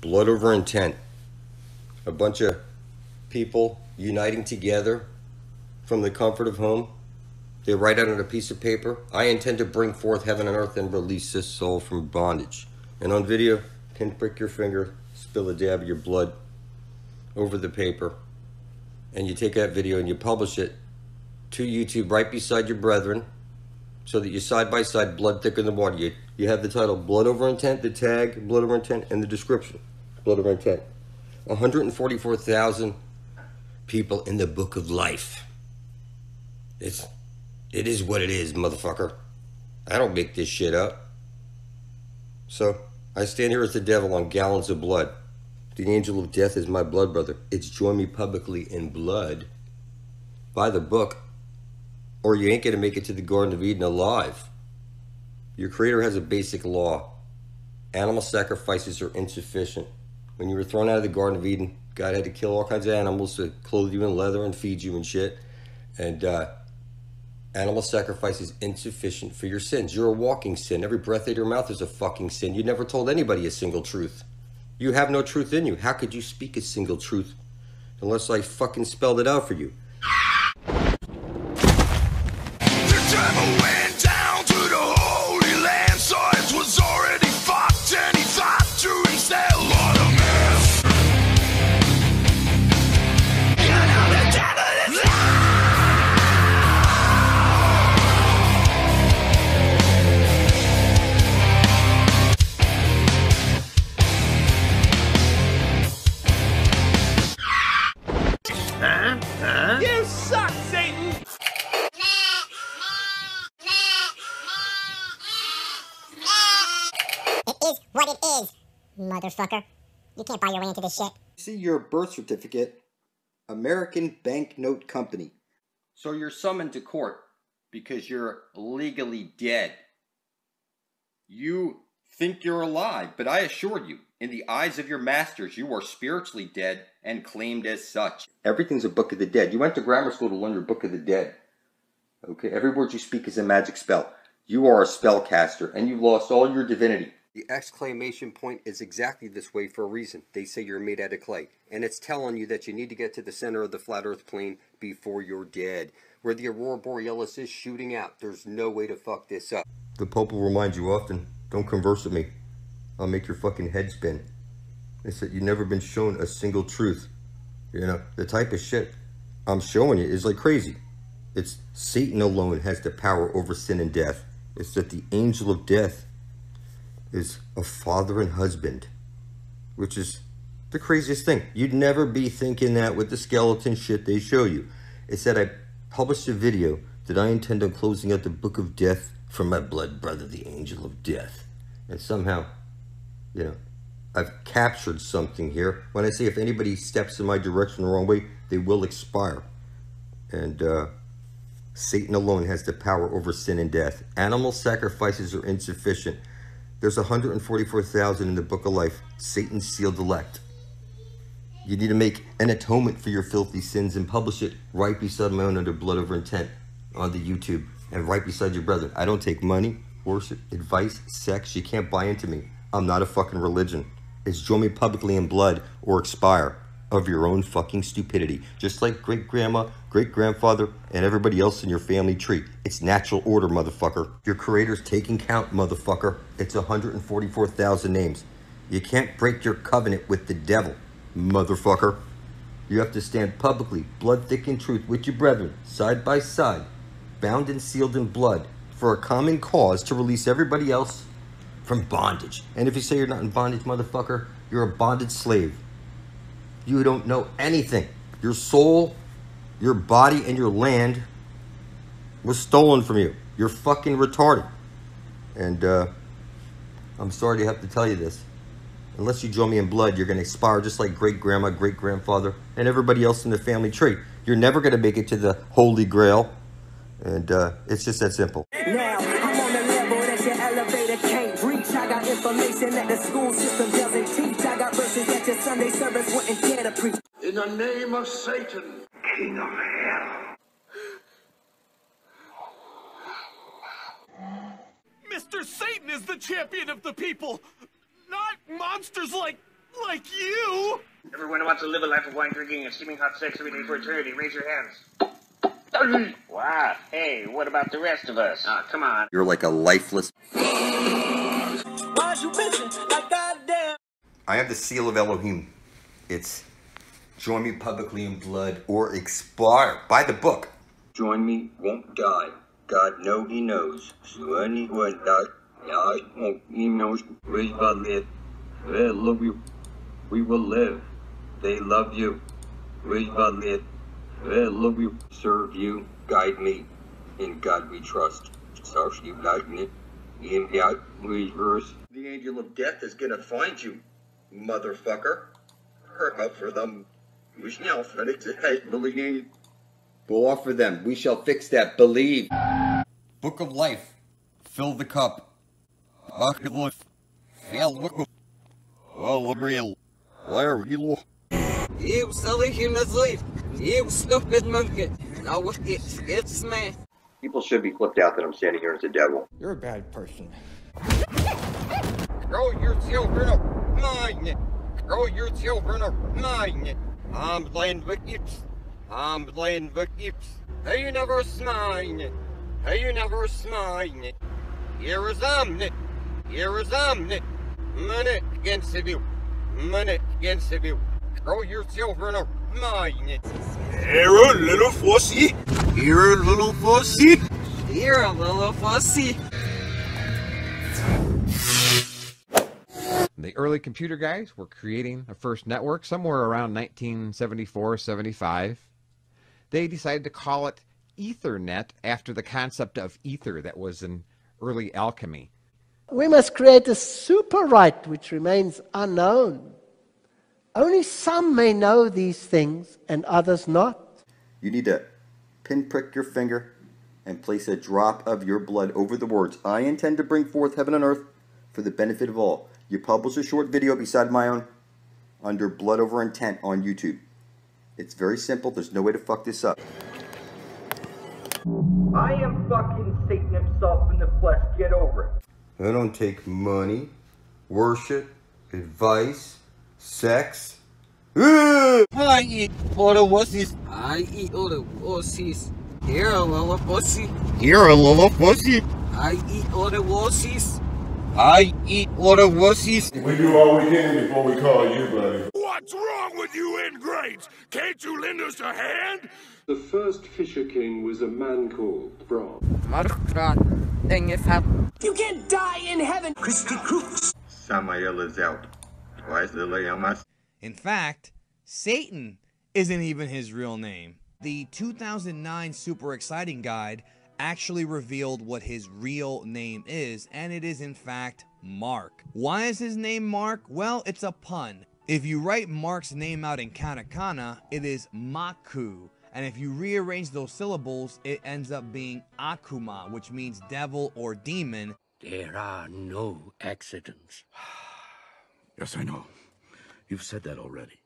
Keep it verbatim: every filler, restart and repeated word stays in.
Blood Over Intent. A bunch of people uniting together from the comfort of home. They write out on a piece of paper, I intend to bring forth heaven and earth and release this soul from bondage. And on video, pinprick your finger, spill a dab of your blood over the paper, and you take that video and you publish it to YouTube right beside your brethren, so that you side by side, blood thicker than water. You, you have the title, Blood Over Intent, the tag, Blood Over Intent, and the description, Blood Over Intent. one hundred forty-four thousand people in the book of life. It's, it is what it is, motherfucker. I don't make this shit up. So, I stand here as the devil on gallons of blood. The angel of death is my blood brother. It's join me publicly in blood by the book, or you ain't going to make it to the Garden of Eden alive. Your creator has a basic law. Animal sacrifices are insufficient. When you were thrown out of the Garden of Eden, God had to kill all kinds of animals to clothe you in leather and feed you and shit. And uh, animal sacrifice is insufficient for your sins. You're a walking sin. Every breath out of your mouth is a fucking sin. You never told anybody a single truth. You have no truth in you. How could you speak a single truth unless I fucking spelled it out for you? The devil went down to the Holy Land, saw it was already fucked, and he thought to himself, Lord of mercy. You know the devil is Huh? Huh? You suck, Satan! It is what it is, motherfucker. You can't buy your way into this shit. See your birth certificate, American Banknote Company. So you're summoned to court because you're legally dead. You think you're alive, but I assure you, in the eyes of your masters, you are spiritually dead and claimed as such. Everything's a book of the dead. You went to grammar school to learn your book of the dead. Okay, every word you speak is a magic spell. You are a spellcaster, and you lost all your divinity. The exclamation point is exactly this way for a reason. They say you're made out of clay, and it's telling you that you need to get to the center of the flat earth plane before you're dead. Where the aurora borealis is shooting out, there's no way to fuck this up. The Pope will remind you often, don't converse with me. I'll make your fucking head spin. They said you've never been shown a single truth. You know, the type of shit I'm showing you is like crazy. It's Satan alone has the power over sin and death. It's that the angel of death is a father and husband, which is the craziest thing. You'd never be thinking that with the skeleton shit they show you. It's that I published a video that I intend on closing out the book of death from my blood brother, the angel of death. And somehow, you know, I've captured something here. When I say if anybody steps in my direction the wrong way, they will expire. And uh, Satan alone has the power over sin and death. Animal sacrifices are insufficient. There's one hundred forty-four thousand in the book of life, Satan's sealed elect. You need to make an atonement for your filthy sins and publish it right beside my own under Blood Over Intent on the YouTube and right beside your brethren. I don't take money, worship, advice, sex. You can't buy into me. I'm not a fucking religion. It's join me publicly in blood or expire of your own fucking stupidity. Just like great-grandma, great-grandfather, and everybody else in your family tree. It's natural order, motherfucker. Your creator's taking count, motherfucker. It's one hundred forty-four thousand names. You can't break your covenant with the devil, motherfucker. You have to stand publicly, blood thick in truth, with your brethren, side by side, bound and sealed in blood, for a common cause to release everybody else from bondage. And if you say you're not in bondage, motherfucker, you're a bondage slave. You don't know anything. Your soul, your body, and your land was stolen from you. You're fucking retarded. And uh, I'm sorry to have to tell you this. Unless you join me in blood, you're going to expire just like great-grandma, great-grandfather, and everybody else in the family tree. You're never going to make it to the Holy Grail. And uh, it's just that simple. Now, I'm on the level that your elevator can't reach. I got information that the school system doesn't teach. I got verses that your Sunday service wouldn't dare to preach. In the name of Satan, king of hell. Monster Satan is the champion of the people, not monsters like, like you! Everyone who wants to live a life of wine drinking and steaming hot sex every day for eternity, raise your hands. Wow, hey, what about the rest of us? Aw, oh, come on. You're like a lifeless... Why'd you bitchin'? I got down. I have the seal of Elohim. It's... Join me publicly in blood or expire. Buy the book. Join me won't die. God know he knows. So anyone die, I won't. He knows. We will live. They love you. We will live. They love you. We will live. They love you. Serve you. Guide me. In God we trust. So you guide me. In God we trust. The angel of death is gonna find you, motherfucker. Hurt up for them. We shall fix that, believe. We'll offer them. We shall fix that, believe. Book of life. Fill the cup. You silly human life. You stupid monkey. I would get it's me. People should be flipped out that I'm standing here as a devil. You're a bad person. Grow your children up mine. Grow your children up mine. I'm playing with it. I'm playing with it. Hey, you never smile. Hey, you never smile. Here is omni. Here is omni. Minute against the view. Minute against the view. Throw your children up mine. Here a little fussy. Here a little fussy. Here a little fussy. The early computer guys were creating a first network somewhere around nineteen seventy-four seventy-five. They decided to call it Ethernet after the concept of ether that was in early alchemy. We must create a super right which remains unknown. Only some may know these things and others not. You need to pinprick your finger and place a drop of your blood over the words, I intend to bring forth heaven and earth for the benefit of all. You publish a short video beside my own under Blood Over Intent on YouTube. It's very simple. There's no way to fuck this up. I am fucking Satan himself in the flesh. Get over it. I don't take money, worship, advice, sex. I eat little wussies. I eat little wussies. Here a little pussy. Here a little pussy. I eat little wussies. I eat lot of wussies. We do all we can before we call you, buddy. What's wrong with you ingrates? Can't you lend us a hand? The first Fisher King was a man called Brock. You can't die in heaven, Christy Cruz. Samael is out. In fact, Satan isn't even his real name. The two thousand nine Super Exciting Guide actually revealed what his real name is, and it is in fact Mark. Why is his name Mark? Well, it's a pun. If you write Mark's name out in katakana, it is Maku, and if you rearrange those syllables, it ends up being Akuma, which means devil or demon. There are no accidents. Yes, I know. You've said that already.